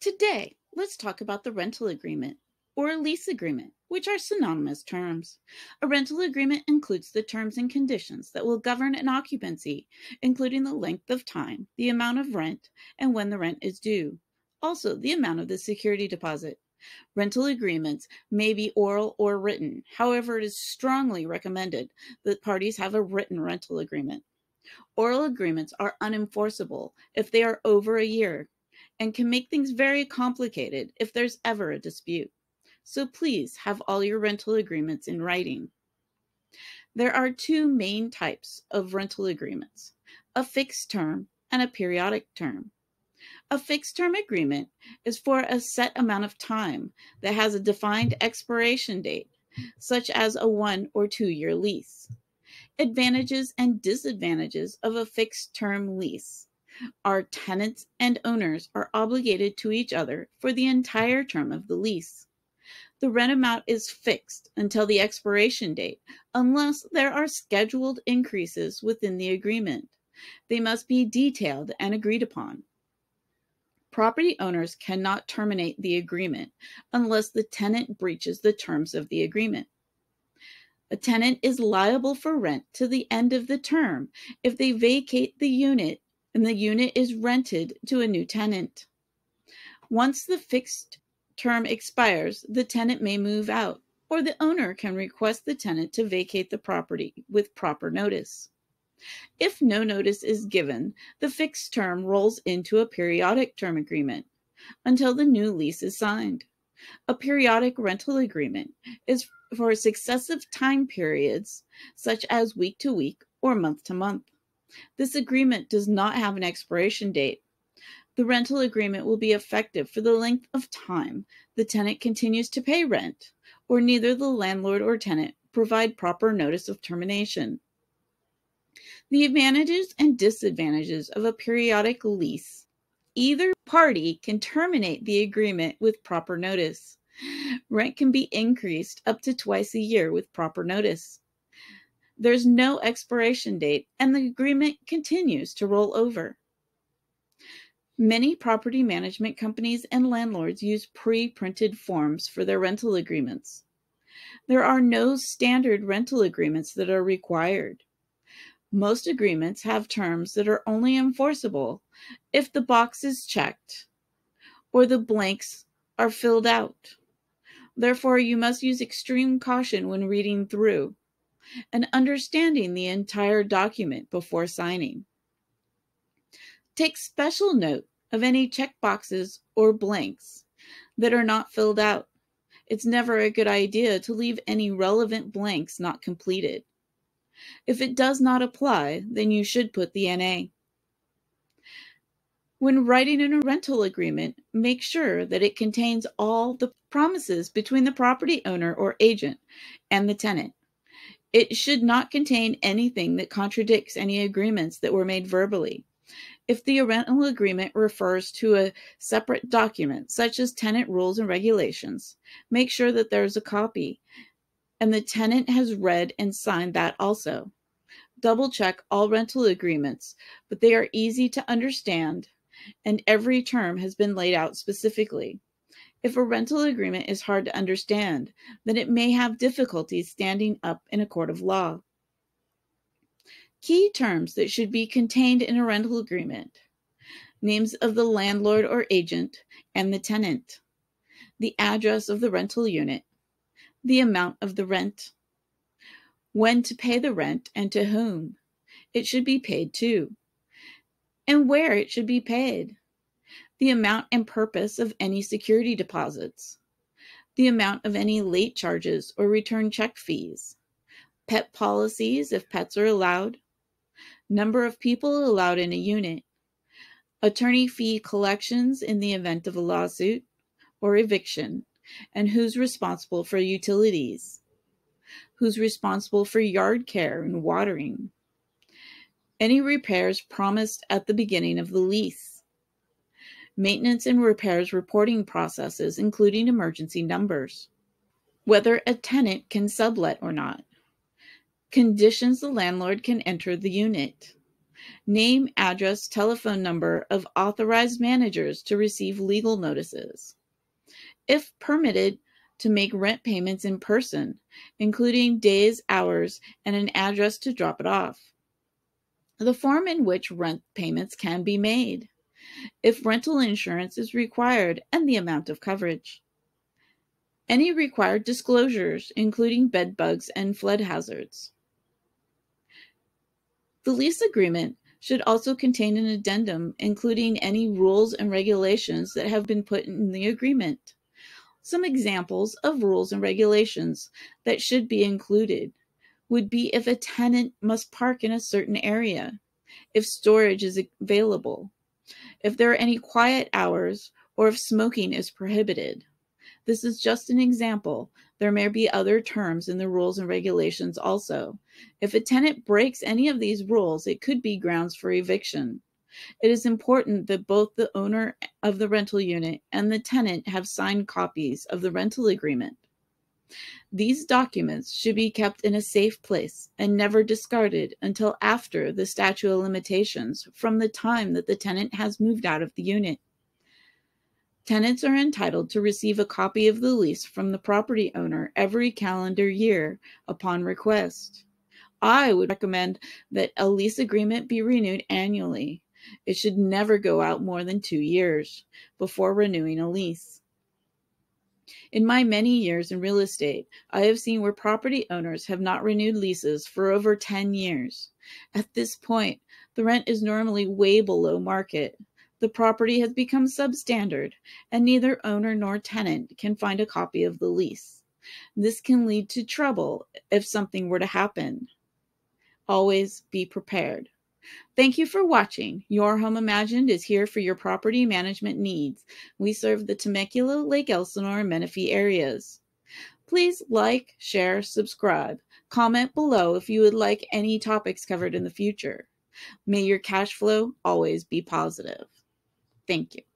Today, let's talk about the rental agreement or lease agreement, which are synonymous terms. A rental agreement includes the terms and conditions that will govern an occupancy, including the length of time, the amount of rent, and when the rent is due. Also, the amount of the security deposit. Rental agreements may be oral or written. However, it is strongly recommended that parties have a written rental agreement. Oral agreements are unenforceable if they are over a year and can make things very complicated if there's ever a dispute. So please have all your rental agreements in writing. There are two main types of rental agreements, a fixed term and a periodic term. A fixed-term agreement is for a set amount of time that has a defined expiration date, such as a 1- or 2-year lease. Advantages and disadvantages of a fixed-term lease are tenants and owners are obligated to each other for the entire term of the lease. The rent amount is fixed until the expiration date, unless there are scheduled increases within the agreement. They must be detailed and agreed upon. Property owners cannot terminate the agreement unless the tenant breaches the terms of the agreement. A tenant is liable for rent to the end of the term if they vacate the unit and the unit is rented to a new tenant. Once the fixed term expires, the tenant may move out, or the owner can request the tenant to vacate the property with proper notice. If no notice is given, the fixed term rolls into a periodic term agreement until the new lease is signed. A periodic rental agreement is for successive time periods, such as week to week or month to month. This agreement does not have an expiration date. The rental agreement will be effective for the length of time the tenant continues to pay rent, or neither the landlord or tenant provide proper notice of termination. The advantages and disadvantages of a periodic lease. Either party can terminate the agreement with proper notice. Rent can be increased up to twice a year with proper notice. There's no expiration date, and the agreement continues to roll over. Many property management companies and landlords use pre-printed forms for their rental agreements. There are no standard rental agreements that are required. Most agreements have terms that are only enforceable if the box is checked or the blanks are filled out. Therefore, you must use extreme caution when reading through and understanding the entire document before signing. Take special note of any checkboxes or blanks that are not filled out. It's never a good idea to leave any relevant blanks not completed. If it does not apply, then you should put the NA. When writing in a rental agreement, make sure that it contains all the promises between the property owner or agent and the tenant. It should not contain anything that contradicts any agreements that were made verbally. If the rental agreement refers to a separate document, such as tenant rules and regulations, make sure that there's a copy and the tenant has read and signed that also. Double-check all rental agreements, but they are easy to understand, and every term has been laid out specifically. If a rental agreement is hard to understand, then it may have difficulties standing up in a court of law. Key terms that should be contained in a rental agreement: names of the landlord or agent and the tenant, the address of the rental unit, the amount of the rent, when to pay the rent and to whom it should be paid to, and where it should be paid, the amount and purpose of any security deposits, the amount of any late charges or return check fees, pet policies if pets are allowed, number of people allowed in a unit, attorney fee collections in the event of a lawsuit or eviction, and who's responsible for utilities, who's responsible for yard care and watering, any repairs promised at the beginning of the lease, maintenance and repairs reporting processes, including emergency numbers, whether a tenant can sublet or not, conditions the landlord can enter the unit, name, address, telephone number of authorized managers to receive legal notices. If permitted, to make rent payments in person, including days, hours, and an address to drop it off. The form in which rent payments can be made, if rental insurance is required, and the amount of coverage. Any required disclosures, including bed bugs and flood hazards. The lease agreement should also contain an addendum, including any rules and regulations that have been put in the agreement. Some examples of rules and regulations that should be included would be if a tenant must park in a certain area, if storage is available, if there are any quiet hours, or if smoking is prohibited. This is just an example. There may be other terms in the rules and regulations also. If a tenant breaks any of these rules, it could be grounds for eviction. It is important that both the owner of the rental unit and the tenant have signed copies of the rental agreement. These documents should be kept in a safe place and never discarded until after the statute of limitations from the time that the tenant has moved out of the unit. Tenants are entitled to receive a copy of the lease from the property owner every calendar year upon request. I would recommend that a lease agreement be renewed annually. It should never go out more than 2 years before renewing a lease. In my many years in real estate, I have seen where property owners have not renewed leases for over 10 years. At this point, the rent is normally way below market. The property has become substandard, and neither owner nor tenant can find a copy of the lease. This can lead to trouble if something were to happen. Always be prepared. Thank you for watching. Your Home Imagined is here for your property management needs. We serve the Temecula, Lake Elsinore, and Menifee areas. Please like, share, subscribe. Comment below if you would like any topics covered in the future. May your cash flow always be positive. Thank you.